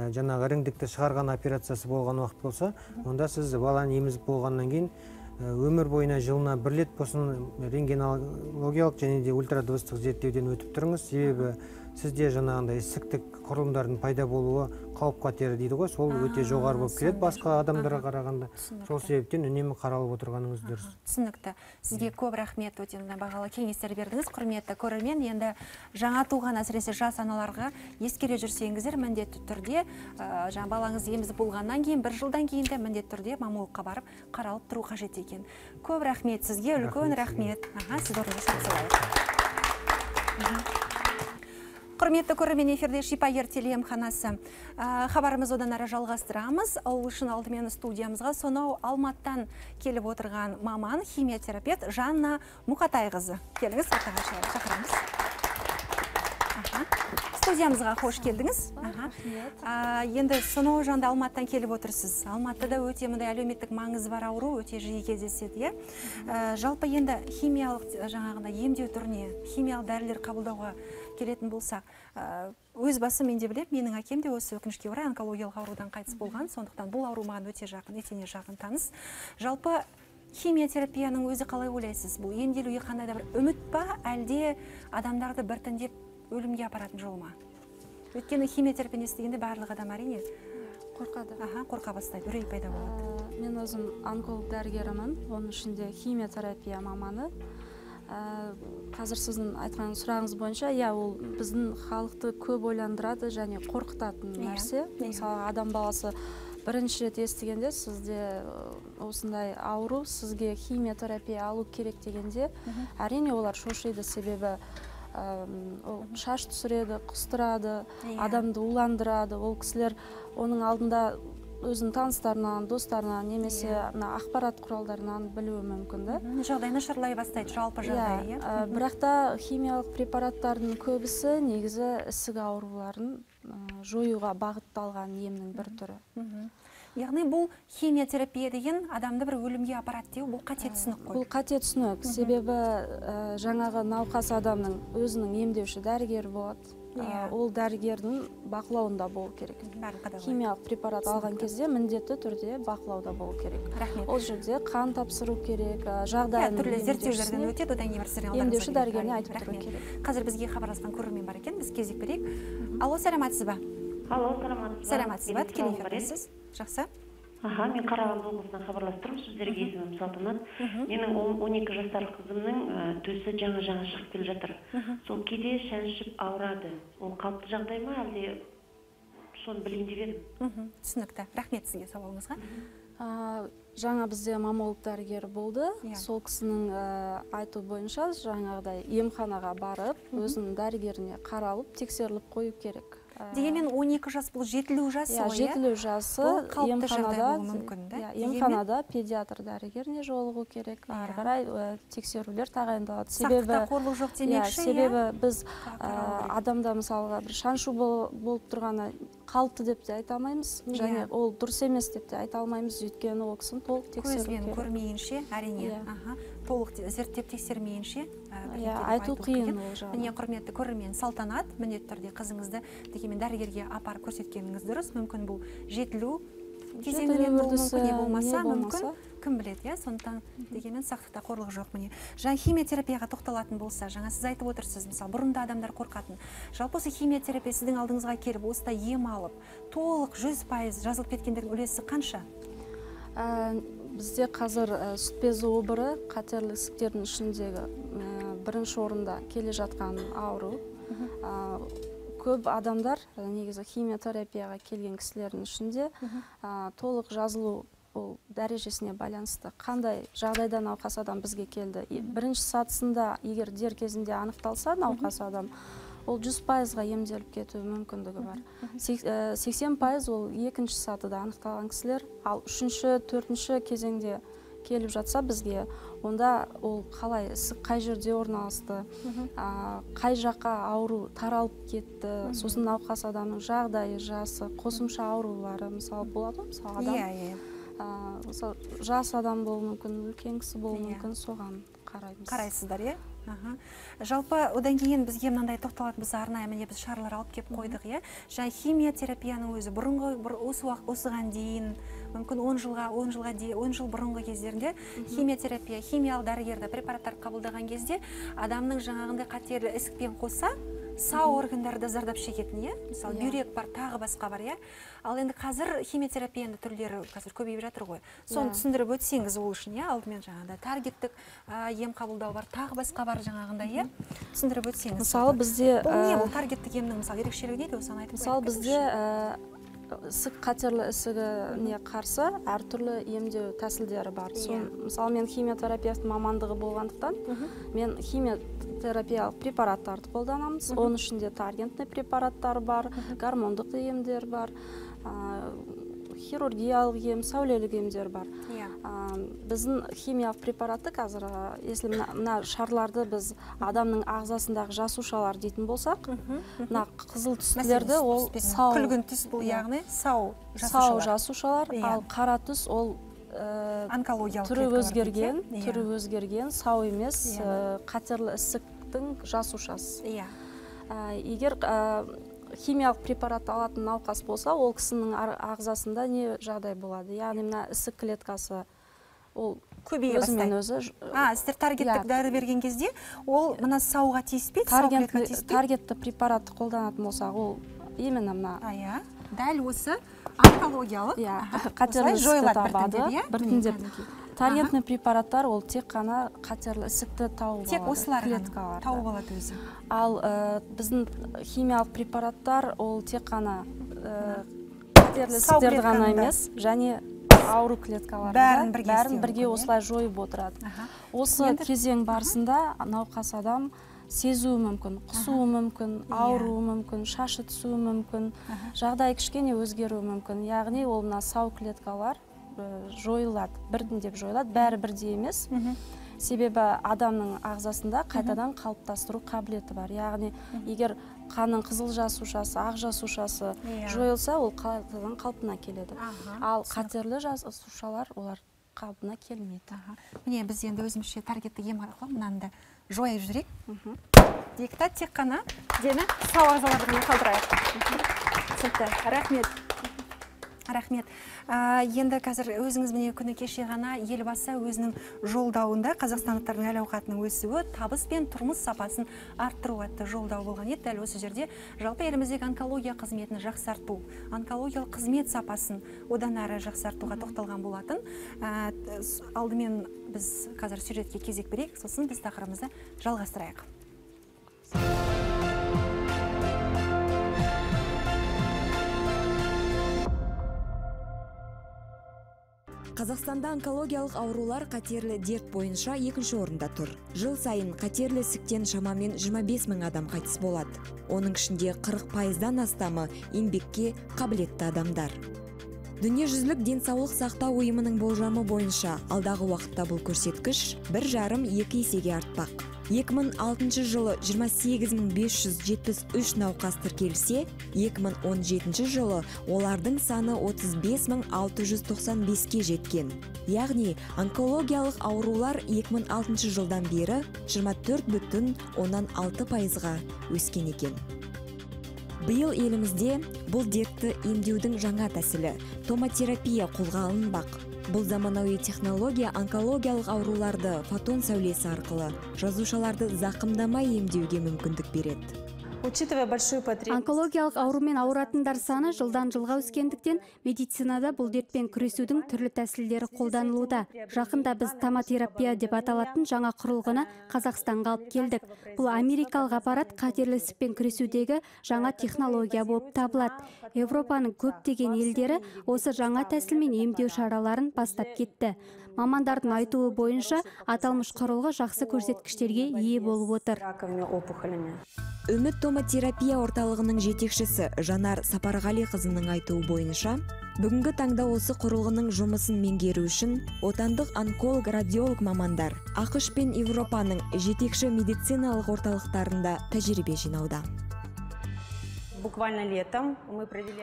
жаңағы іріңдікті шығарған операциясы болған уақыт болса, онда сіз баланы емізіп болғаннан кейін өмір бойына жылына бір лет болсын рентгенологиялық және де ультрадыбыстық зерттеуден өтіп тұрыңыз. Себебі сізде жаңағындай ісіктік құрылымдардың пайда болуы қауіп қатері дейді ғой, сол өте жоғары болып келеді басқа адамдарға қарағанда. Сол себептен үнемі қаралып отырғаныңыз дұрыс. Түсінікті. Сізге көп рахмет, өте бағалы кеңестер бердіңіз, құрметті көрермен. Енді жаңа туған әсіресе жас аналарға ескере жүрсеңіздер, міндетті түрде жаңа балаңыз емізіп болғаннан кейін бір жылдан кейін де міндетті түрде маммологқа барып қаралып тұру қажет екен. Көп рахмет сізге, үлкен рахмет. Аға, сіз орныңызға. Құрметті көрермен, эфирде Шипа телеарнасы. Хабарымыз одан әрі жалғастырамыз. Ол үшін алдымен студиямызға сонау Алматтан келіп отырған маман, химиотерапевт Жанна Мұқатайқызы. Келіңіз, атаға шақырамыз. Студиямызға қош келдіңіз. Енді сонау жанда Алматтан келіп отырсыз. Алматыда өте мұндай әлеуметтік маңызы бар ауру өте жиі кездеседі. Жалпы енді химиялық жаңағында емдеу түріне, химиялық дәрілер қабылдауға келетін болсақ, өз басы менде білеп, менің әкем де осы өкінішке орай онкологиялық аурудан қайтыс болған, сондықтан бұл ауру маған өте жақын, етене жақын таныс. Жалпы химиотерапияның өзі қалай ойлайсыз? Бұл емделуге қандай да бір үміт па, әлде адамдарды біртіндеп өлімге апаратын жол ма? Өйткені химиотерапия дегенде барлық адам әрине қорқады. Аха, қорқа бастайды, үрей пайда болады. Мен өзім онколог дәрігерімін, оның ішінде химиотерапия маманы. Қазір сіздің айтқан сұрағыңыз бойынша, иә, ол біздің халықты көп ойландырады және қорқытатын нәрсе. Мысалы, адам баласы бірінші рет естігенде сізде осындай ауру, сізге химиотерапия алу керек дегенде, әрине олар шошиды, себебі шаш түсіреді, қыстырады, адамды уландырады. Ол кісілер оның алдында өзінің таныстарынан, достарынан, немесе ақпарат құралдарынан білуі мүмкінді. Жағдайны шырлай бастайды, жалпы жағдайы. Бірақ та химиялық препараттардың көбісі негізі ісік ауруларын жоюға бағытталған емнің бір түрі. Яғни бұл химиотерапия деген адамды бір өлімге апарат деу, бұл қате түсінік қой. Бұл қате түсінік, себебі жаңағы науқас адамның өзінің емдеуші дәрігер болады. Ол дәрігердің бақылауында болу керек. Химиялық препарат алған кезде міндетті түрде бақылауда болу керек. Ол жерде қан тапсыру керек, жағдайын емдеуші дәрігеріне айтып тұру керек. Қазір бізге хабарласқан көрермен бар екен, біз кезек берейік. Алло, саламатсыз ба? Алло, саламатсыз ба? Саламатсыз ба, тікелей эфирдесіз. Жақсы. Аха, мен Қарағанды облысынан хабарластырмын, сіздерге есімім Салтанат. Менің он екі жасар қызымның төсі жаңа-жаңа шығып келе жатыр. Сол кейде шәншіп ауырады. Ол қалыпты жағдай ма, әлде соны білейін деп едім. Түсінікті. Рахмет сізге сауалыңызға. Жаңа бізде маммолог дәрігер болды. Сол кісінің айту бойынша жаңағыдай емханаға барып, өзінің дәрігеріне қаралып, тексеріліп қою керек. Дегенмен он екі жас бұл жетілу жасы ғой, жетілу жасы, емханада педиатр дәрігеріне жолығу керек, ары қарай тексерулер тағайындалады. Сақтықта қорлық жоқ демекші. Себебі біз адамда мысалға бір шаншу болып тұрғаны қалыпты деп те айта алмаймыз, және ол дұрыс емес деп те айта алмаймыз, өйткені ол кісіні толық тексеру керек. Көзбен көрмейінше әрине. толық зерттеп тексермейінше айту қиын ол жағы. Міне, құрметті көрермен, Салтанат, міндетті түрде қызыңызды дегенмен дәрігерге апарып көрсеткеніңіз дұрыс. Мүмкін бұл жетілу кезеңінен болмаса, мүмкін кім біледі, иә? Сондықтан дегенмен сақтықта қорлық жоқ. Міне, жаңа химиотерапияға тоқталатын болса, жаңа сіз айтып отырсыз, мысалы бұрында адамдар қорқатын. Жалпы осы химиотерапия сіздің алдыңызға келіп, осыда ем алып, толық жүз пайыз жазылып кеткендердің үлесі қанша? Бізде қазір сүт безі обыры қатерлі ісіктердің ішіндегі бірінші орында келе жатқан ауру. Көп адамдар негізі химиотерапияға келген кісілердің ішінде толық жазылу ол дәрежесіне байланысты. Қандай жағдайда науқас адам бізге келді? Бірінші сатысында, егер дер кезінде анықталса науқас адам, ол жүз пайызға емделіп кету мүмкіндігі бар. сексен пайыз ол екінші сатыда анықталған кісілер, ал үшінші, төртінші кезеңде келіп жатса бізге, онда ол қалай, қай жерде орналасты, қай жаққа ауру таралып кетті, сосын науқас адамның жағдайы, жасы, қосымша аурулары, мысалы, болады ғой, мысалы, адам, жас адам болуы мүмкін, үлкен кісі болуы мүмкін, соған қараймыз. Қарайсыздар, е? Жалпы, одан кейін бізге мынандай тоқталатынбыз арнайы, міне біз шарлар алып кеп қойдық, е? Жай химиотерапияның өзі бұрынғы осыған дейін, мүмкін он жыл бұрынғы кездерінде химиотерапия, химиялы дәрігерді препараттар қабылдаған кезде адамның жаңағында қатерлі ісікпен қоса сау органдарды зардап шекетін, е? Мысалы, бүйрек бар, тағы басқа бар, е? Ал енді қазір химиотерапияның түрлері қазір көбейіп жатыр ғой. Соны түсіндіріп өтсеңіз ол үшін, е? Алдымен жаңағында таргеттік ем қабылдау бар, тағы басқа бар жаңағында, е? Түсіндіріп өтсеңіз. Мысалы, бізде бұл не, бұл таргеттік емнің мысалы ерекшелігі дейді, осыны айтып өтсеңіз. Ісік қатерлі ісігіне қарсы әртүрлі емдеу тәсілдері бар. Мысалы, мен химиотерапиясының мамандығы болғандықтан, мен химиотерапиялық препараттарды қолданамыз. Оның ішінде таргентті препараттар бар, гормондық емдер бар, хирургиялық ем, сәулелік емдер бар. Біздің химиялық препаратты қазір, если мына шарларды біз адамның ағзасындағы жасушалар дейтін болсақ, мына қызыл түстілерді ол сау. Күлгін түс бұл яғни сау жасушалар, ал қара түс ол түрі өзгерген, түрі өзгерген, сау емес қатерлі ісіктің жасушасы. Егер химиялық препарат алатын науқас болса, ол кісінің ағзасында не жағдай болады? Яғни мына ісік клеткасы ол көбейе бастайды. А, сіздер таргеттік дәрі берген кезде, ол мына сауға тиіспейді, сау клетка тиіспейді. Таргетті препаратты қолданатын болса, ол именно мына дәл осы онкологиялық қатерлі ісікті табады, біртіндеп. Таргентный препараттар ол тек қана қатерлі ісікті тауып алады. Тек осылар тауып алады өзі. Ал біздің химиялық препараттар ол тек қана қатерлі ісіктерді ғана емес, және ауру клеткаларды бәрін бірге осылай жойып отырады. Осы кезең барысында науқас адам сезуі мүмкін, құсуы мүмкін, ауруы мүмкін, шашы түсуі мүмкін, жағдай кішкене өзгеруі мүмкін. Яғни ол мына сау клеткалар жойылады, бірдендеп жойылады, бәрі бірдей емес. Себебі адамның ағзасында қайтадан қалыптастыру қабілеті бар. Яғни, егер қанның қызыл жасушасы, ақ жасушасы жойылса, ол қайтадан қалпына келеді. Ал қатерлі жасушалар олар қалпына келмейді. Міне, біз енді өзімізше таргетті ем арқылы мынаны жоя жүрек. Дегті тек қана дені сау ағзаларына қалдырайық. Сәтті, рахмет. Рахмет. Енді қазір өзіңіз міне күні кеше ғана елбасы өзінің жолдауында қазақстандықтардың әл ауқатының өсуі, табыс пен тұрмыс сапасын арттыру атты жолдау болған еді. Дәл осы жерде жалпы еліміздегі онкология қызметін жақсарту, онкологиялық қызмет сапасын одан әрі жақсартуға тоқталған болатын. Алдымен біз қазір сюжетке кезек берейік, сосын біз тақырыбымызды жалғастырайық. Қазақстанда онкологиялық аурулар қатерлі дерт бойынша екінші орында тұр. Жыл сайын қатерлі ісіктен шамамен жиырма бес мың адам қайтыс болады. Оның ішінде қырық пайыздан астамы еңбекке қабілетті адамдар. Дүниежүзілік денсаулық сақтау ұйымының болжамы бойынша алдағы уақытта бұл көрсеткіш бір жарым екі есеге артпақ. екі мың алтыншы жылы жиырма сегіз мың бес жүз жетпіс үш науқас тіркелсе, екі мың он жетінші жылы олардың саны отыз бес мың алты жүз тоқсан беске жеткен. Яғни, онкологиялық аурулар екі мың алтыншы жылдан бері жиырма төрт бүтін оннан алты пайызға өскен екен. Биыл елімізде бұл дертті емдеудің жаңа тәсілі – томотерапия қолға алынбақ. Бұл заманауи технология онкологиялық ауруларды фотон сәулесі арқылы жазушаларды зақымдамай емдеуге мүмкіндік береді. Онкологиялық аурумен ауыратындар саны жылдан жылға өскендіктен медицинада бұл дертпен күресудің түрлі тәсілдері қолданылуда. Жақында біз томотерапия деп аталатын жаңа құрылғыны Қазақстанға алып келдік. Бұл америкалық аппарат қатерлі ісікпен күресудегі жаңа технология болып табылады. Европаның көптеген елдері осы жаңа тәсілмен емдеу шараларын бастап кетті. Мамандардың айтуы бойынша аталмыш құрылғы жақсы көрсеткіштерге ие болып отыр. Үміт томотерапия орталығының жетекшісі Жанар Сапарғали қызының айтуы бойынша, бүгінгі таңда осы құрылғының жұмысын меңгеру үшін отандық онколог-радиолог мамандар ақш пен Европаның жетекші медициналық орталықтарында тәжірибе жинауда.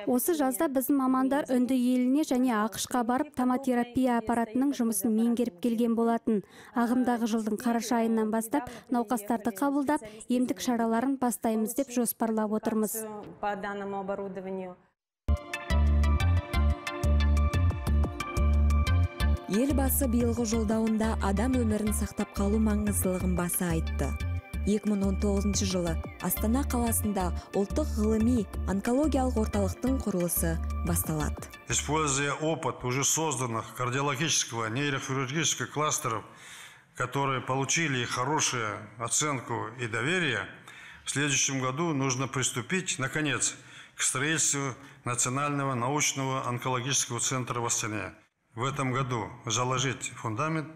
Осы жазда біздің мамандар үнді еліне және ақшқа барып томотерапия аппаратының жұмысын меңгеріп келген болатын. Ағымдағы жылдың қараша айынан бастап науқастарды қабылдап, емдік шараларын бастаймыз деп жоспарлап отырмыз. Елбасы биылғы жолдауында адам өмірін сақтап қалу маңыздылығын баса айтты. екі мың он тоғызыншы жылы Астана қаласында ұлттық ғылыми онкологиялық орталықтың құрылысы басталады. Используя опыт уже созданных кардиологического нейрохирургического кластеров, которые получили хорошую оценку и доверие, в следующем году нужно приступить, наконец, к строительству Национального научного онкологического центра в Астане. В этом году заложить фундамент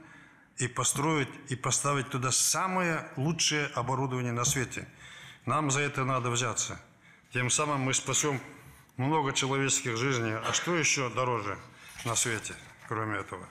и построить, и поставить туда самое лучшее оборудование на свете. Нам за это надо взяться. Тем самым мы спасем много человеческих жизней. А что еще дороже на свете, кроме этого?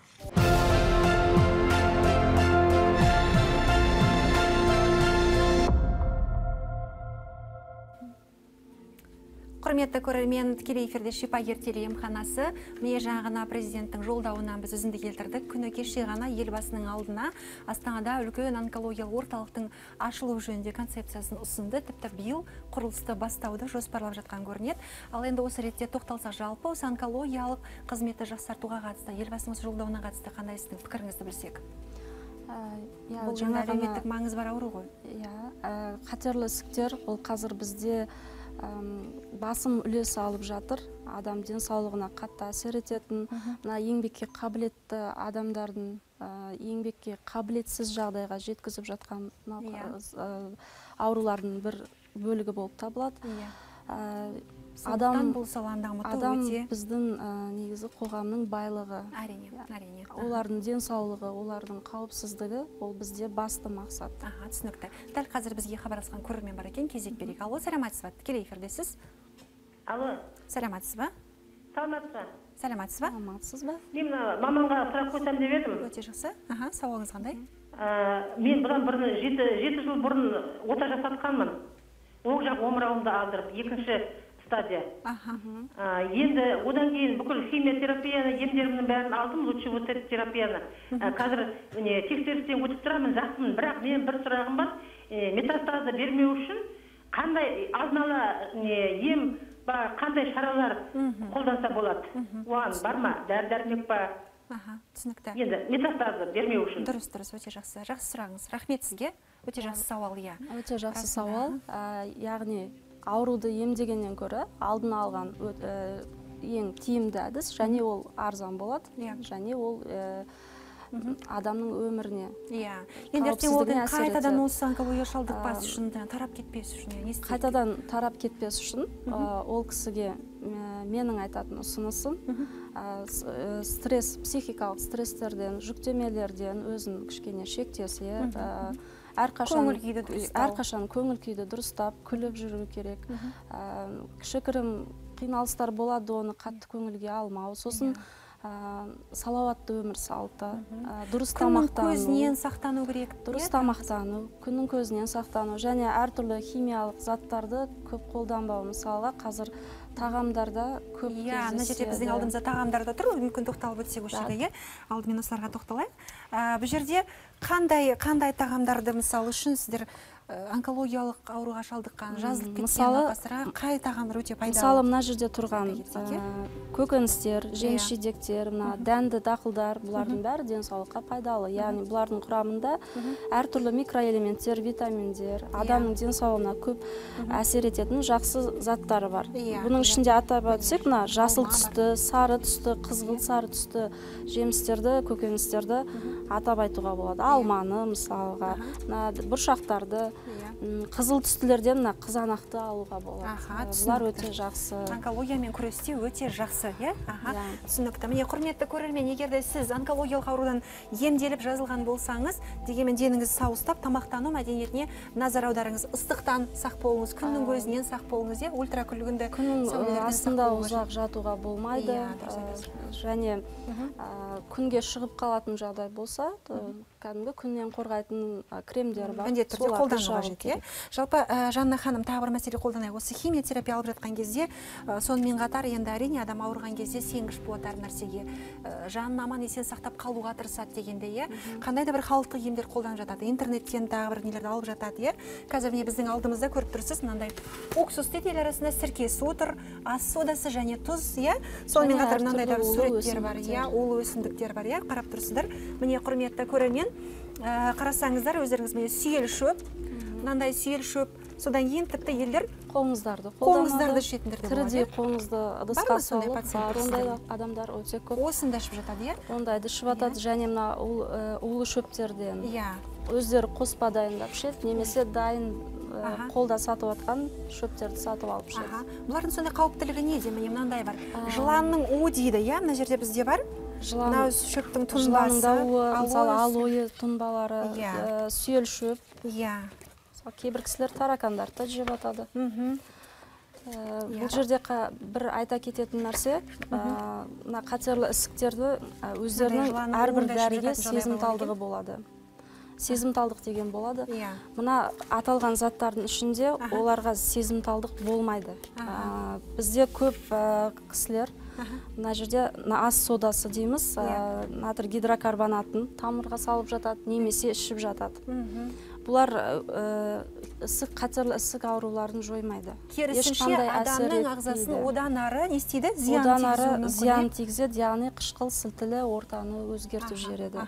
Құрметті көрермен, тікелей эфирде Шипагер телеемханасы. Міне жаңа президенттің жолдауынан біз үзінді келтірдік. Күні кеше ғана елбасының алдына Астанада үлкен онкологиялық орталықтың ашылу жөнінде концепциясын ұсынды. Тіпті биыл құрылысты бастауды жоспарлап жатқан көрінеді. Ал енді осы ретте тоқталса, жалпы осы онкологиялық қызметті жақсартуға қатысты, елбасының осы жолдауына қатысты қандай сіздің пікіріңізді білсек? Бұл жаңа әлеуметтік маңызы бар ауру ғой. Иә, қатерлі ісіктер бұл қазір бізде басым үлес алып жатыр. Адам денсаулығына қатты әсер ететін, мына еңбекке қабілетті адамдардың еңбекке қабілетсіз жағдайға жеткізіп жатқан аурулардың бір бөлігі болып табылады. Адам біздің негізі қоғамның байлығы. Олардың денсаулығы, олардың қауіпсіздігі, ол бізде басты мақсат. Түсінікті. Дәл қазір бізге хабарласқан көрермен бар екен, кезек берейік. Алло, сәлеметсіз ба? Тікелей эфирдесіз. Алло. Сәлеметсіз ба? Саламатсыз ба? Сәлеметсіз ба? Саламатсыз ба? Мен мамамға сұрақ қойсам деп едім. Өте жақсы. Аха, сауалыңыз қандай? Мен бұдан бұрын жеті жыл бұрын ота жасатқанмын. Ол жақ омырауымды алдырып, екінші стадия. Енді одан кейін бүкіл химиотерапияны, емдерімнің бәрін алдым, лучевотерапияны. Қазір тексерістен өтіп тұрамын, жақсымын, бірақ мен бір сұрағым бар. Метастазды бермеу үшін қандай алдын-ала ем, қандай шаралар қолданса болады? Оған бар ма? Дәрі-дәрмек па? Түсінікті. Енді метастазды бермеу үшін. Дұрыс, дұрыс, өте жақсы. Жақсы сұрағыңыз. Рахмет сізге. Өте жақсы сауал, иә. Өте жақсы сауал. Яғни, ауруды емдегеннен көрі, алдын алған ең тиімді әдіс, және ол арзан болады, және ол адамның өміріне қауіпсіздігіне әсер етеді. Қайтадан осы онкология шалдықпас үшін, тарап кетпес үшін. Қайтадан тарап кетпес үшін, ол кісіге менің айтатын ұсынысым, стресс, психикалық стресстерден, жүктемелерден өзін кішкене шектесе, әрқашан көңіл күйді дұрыстап, күліп жүру керек. Кіші кірім қиналыстар болады, оны қатты көңілге алмау. Сосын салауатты өмір салты, дұрыс тамақтану, көзінен сақтану керек, дұрыс тамақтану, күннің көзінен сақтану және әртүрлі химиялық заттарды көп қолданбау. Мысалы, қазір тағамдарда көп кездеседі. Иә, мына жерде біздің алдымызда тағамдарда тұр, мүмкін тоқталып өтсек осы жерге. Алдымен осыларға тоқталайық. Бұл жерде қандай қандай тағамдарды мысалы үшін сіздер онкологиялық ауруға шалдыққан, жазылып кеткен науқастарға қай тағамдар өте пайдалы? Мысалы, мына жерде тұрған көкөністер, жеміс-жидектер, мына дәнді дақылдар, бұлардың бәрі денсаулыққа пайдалы. Яғни бұлардың құрамында әртүрлі микроэлементтер, витаминдер, адамның денсаулығына көп әсер ететін жақсы заттары бар. Бұның ішінде атап өтсек, мына жасыл түсті, сары түсті, қызғылт сары түсті жемістерді, көкөністерді атап айтуға болады. Алманы, мысалға, бұршақтарды, қызыл түстілерден қызанақты алуға болады. Бұлар өте жақсы. Онкологиямен күресте өте жақсы. Түсінікті. Міне, құрметті көрермен, егерде сіз онкологиялық аурудан емделіп жазылған болсаңыз, дегенмен деніңізді сау ұстап, тамақтану мәдениетіне назар аударыңыз, ыстықтан сақ болыңыз, күннің көзінен сақ болыңыз, ультракүлгінді астында ұзақ жатуға болмайды. Және күнге шығып қалатын жағдай болса, кәдімгі күннен қорғайтын кремдер бар. Жалпы, Жанна ханым, тағы бір мәселе қолданай. Осы химиотерапия алып жатқан кезде, сонымен қатар, енді әрине адам ауырған кезде сенгіш болатар нәрсеге, жанын аман есен сақтап қалуға тырысады дегенде, қандай да бір халықтық емдер қолданып жатады, интернеттен тағы бір нелерді алып жатады. Қазір міне біздің алдымызда көріп тұрсыз, мынандай уксус тетелер арасында сірке суы тұр, ас содасы және тұз, сонымен қатар мынандай да суреттер бар, улы өсімдіктер бар, қарап тұрсыздар. Міне, құрметті көрермен, қарасаңыздар, өздеріңіз міне сүйел шөп, мынандай сүйел шөп, содан кейін тіпті елдер қоңыздарды қолданады, тірідей қоңызды ыдысқа салып, ондай адамдар өте көп. Осында ішіп жатады, иә? Ондайды ішіп жатады, және мына улы шөптерден өздері қоспа дайындап ішеді, немесе дайын қолда сатып атқан шөптерді сатып алып ішеді. Бұлардың сондай қауіптілігі не де? Міне мынандай бар. Жыланның уы дейді, иә, мына жерде бізде бар. Жыланның шөптің тұнбасы, алоэ тұнбалары, сүйел шөп. Кейбір кісілер таракандарды да жеп атады. Бұл жерде бір айта кететін нәрсе, қатерлі ісіктерді өздерінің әрбір дәріге сезімталдығы болады. Сезімталдық деген болады. Мына аталған заттардың ішінде оларға сезімталдық болмайды. Бізде көп кісілер мына жерде ас содасы дейміз, натрий гидрокарбонатын тамырға салып жатады, немесе ішіп жатады. Бұлар қатерлі ісік ауруларын жоймайды. Керісінше, адамның ағзасын одан ары не істейді? Зиян тигізеді, яғни қышқыл сілтілі ортаны өзгертіп жібереді.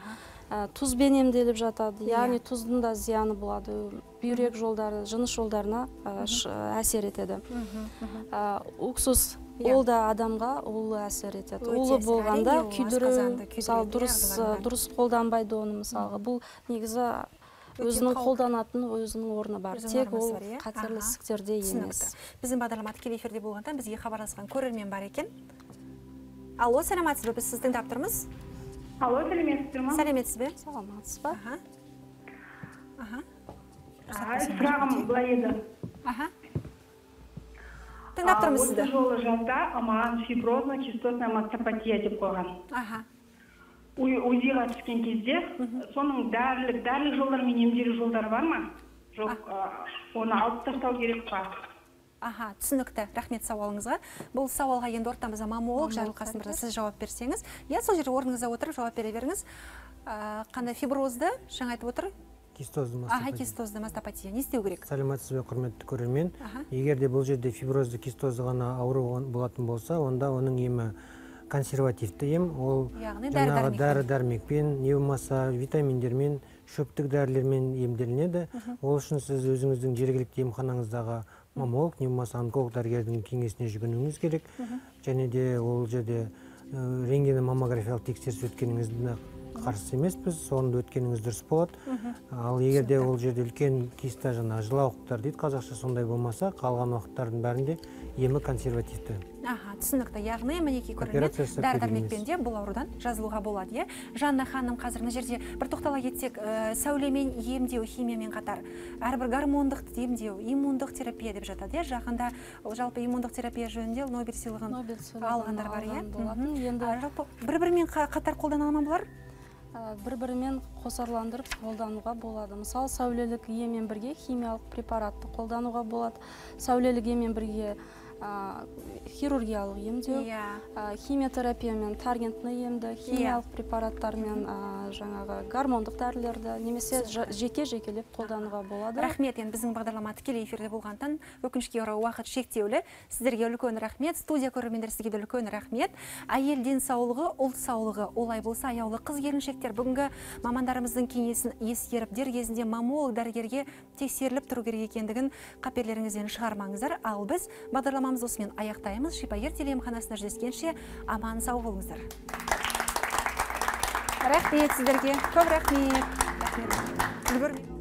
Тұзбен емделіп жатады, яғни тұздың да зияны болады, бүйрек жолдары, жыныс жолдарына әсер етеді. Уксус, ол да адамға улы әсер етеді. Улы болғанда күйдіру, дұрыс қолданбайды оны мысалға. Бұл негізі өзінің қолданатын өзінің орны бар. Тек ол қатерлі ісіктерде емес. Біздің бағдарламат келе эфирде болғандан бізге хабарласқан көрермен бар екен. Алло, сәлеметсіз бе? Біз сіздің таптырмыз. Алло, сәлеметсіз бе? Сәлеметсіз бе? Сәлеметсіз бе? Сұрағым бұлай еді. Тыңдаптырмыз сізді. Осы жолы жазда маған фиброзно-кистозная мастопатия деп қойған. Өзеға түскен кезде, соның дәрілік жолдар мен емдері жолдар бар ма? Жоқ, оны алып тастау керек па? Аха, түсінікті. Рахмет сауалыңызға. Бұл сауалға енді ортамызда мамолог жарылқасын бірді сіз жауап берсеңіз. Я сол жерде орныңызда отырып жауап бере беріңіз. Қандай фиброзды жаңа айтып отыр? Кистозды мастопатия. Не істеу керек? Сәлеметсіз бе, құрметті көрермен. Егер де бұл жерде фиброзды, кистозды ғана ауру болатын болса, онда оның емі консервативті ем, ол жаңағы дәрі-дәрмекпен, невмаса, витаминдермен, шөптік дәрілермен емделінеді. Ол үшін сіз өзіңіздің жергілікті емханаңыздағы мамолог, невмаса, онколог дәрігердің кеңесіне жүгінуіңіз керек. Және де ол жерде рентген маммографиялық тексеріс өткеніңізді қарсы емеспіз, соны өткеніңіз дұрыс болады. Ал егерде ол жерде үлкен киста жаңа жылауықтар дейді, қазақша сондай болмаса, қалған уақыттардың бәрінде емі консервативті. Аха, түсінікті. Яғни мінеки көрінеді, дәрі-дәрмекпенде бұл аурудан жазылуға болады, е? Жанна ханым, қазір мына жерде бір тоқтала кетсек, сәулемен емдеу, химиямен қатар. Әрбір гормондық емдеу, иммундық терапия деп жатады, е? Жақында жалпы иммундық терапия жөнінде Нобель сыйлығын алғандар бар, е? Жалпы бір-бірімен қатар қолдана алмай бұлар? Бір-бірімен қосарландырып қолдануға болады. Мысалы, сәулелік еммен бірге химиялық препаратты қолдануға болады. Сәулелік еммен бірге хирургиялық емдеу, химиотерапиямен таргентті емді, химиялық препараттармен жаңағы гормондық дәрілерді немесе жеке-жекелеп қолдануға болады. Рахмет, енді біздің бағдарлама тікелей эфирде болғандықтан, өкінішке орай уақыт шектеулі. Сіздерге үлкен рахмет, студия көрермендер сіздерге үлкен рахмет. Әйел денсаулығы, ұл саулығы, олай болса аяулы қыз-келіншектер бүгінгі мамандарымыздың кеңесін ескеріп, дер кезінде маммолог дәрігерге тексеріліп тұру керек екендігін қаперлеріңізден шығармаңыздар. Ал біз бағдарлама осымен аяқтаймыз. Шипагер телеемханасына жүздескенше аман сау болыңыздар. Рахмет сіздерге. Көп рахмет.